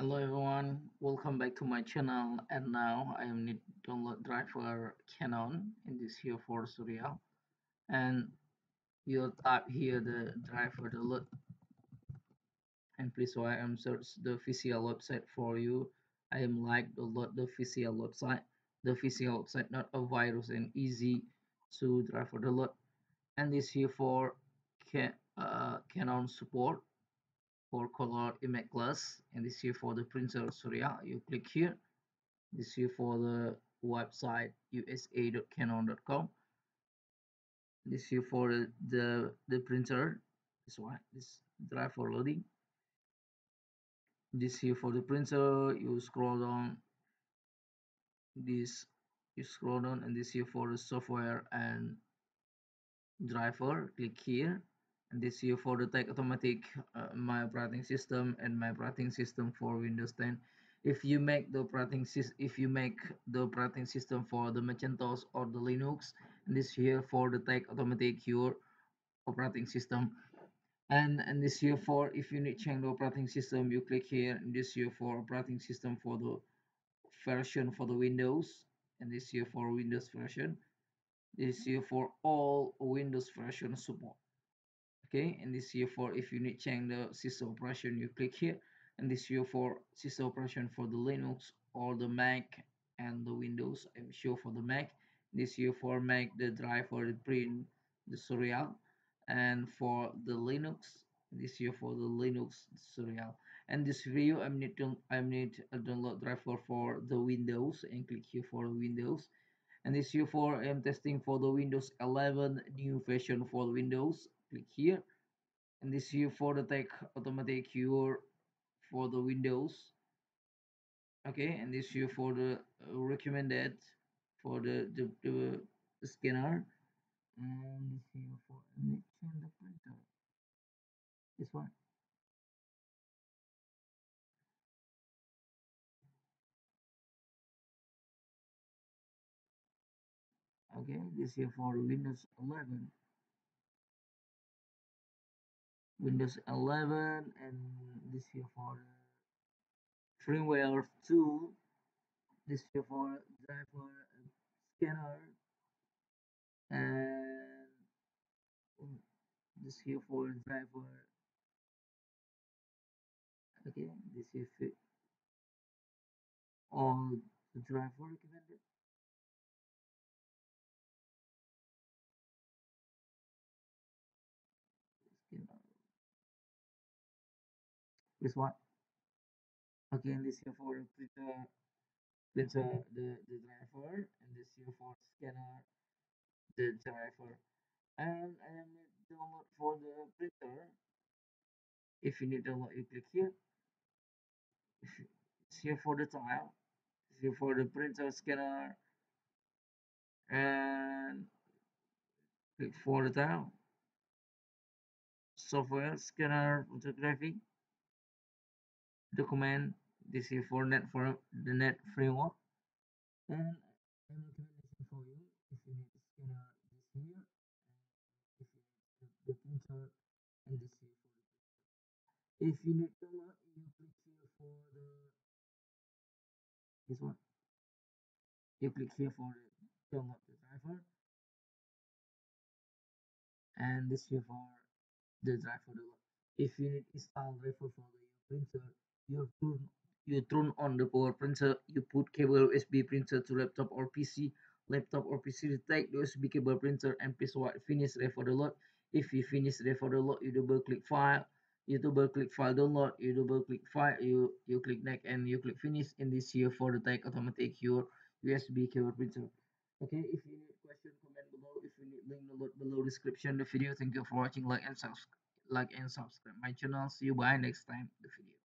Hello everyone, welcome back to my channel. And now I am need download driver Canon in this here for tutorial, and you'll type here the driver download, and please why I'm search the official website for you. I am like download the official website. The official website not a virus and easy to driver download, and this here for Canon support for color imageClass, and this here for the printer tutorial. You click here. This here for the website usa.canon.com. This here for the printer. This one, this drive for loading. This here for the printer. You scroll down. This you scroll down, and this here for the software and driver. Click here. And this here for the tag automatic my operating system and my operating system for Windows 10. If you make the operating system for the Macintosh or the Linux, and this here for the tag automatic your operating system. And this here for if you need change the operating system, you click here. And this here for operating system for the version for the Windows, and this here for Windows version. This here for all Windows version support. Okay, and this here for if you need change the system operation, you click here. And this here for system operation for the Linux or the Mac and the Windows. I'm sure for the Mac. This here for Mac the driver, the print, the serial, and for the Linux. This here for the Linux serial. And this video I need a download driver for the Windows, and click here for Windows. And this here for I'm testing for the Windows 11 new version for Windows. Click here. And this here for the tag automatic cure for the Windows. Okay, and this here for the recommended for the scanner. And this here for the printer. This one. Okay, this here for Windows 11. Windows 11, and this here for firmware 2, this here for driver and scanner, and this here for driver. Okay, this is all the driver recommended. This one. Okay, and this here for the printer, the driver, and this here for scanner, the driver, and I am download for the printer. If you need download, you click here. It's here for the tile. It's here for the printer scanner, and click for the tile. Software scanner photography. Document, this here for net for the net framework, and I recommendation for you if you need scanner this here, and if you need the printer, and this here for the if you need color, you click here for the this one. You click here for the download the driver, and this here for the driver download. If you need install driver for the printer, you turn on the power printer, you put cable USB printer to laptop or PC, take the USB cable printer, and please wait, finish driver download. If you finish driver download, you double click file, you double click file download, you double click file, you click next, and you click finish. And this here for the take automatic your USB cable printer. Okay, if you need question, comment below. If you need link download below description the video. Thank you for watching. Like and subscribe my channel. See you by next time the video.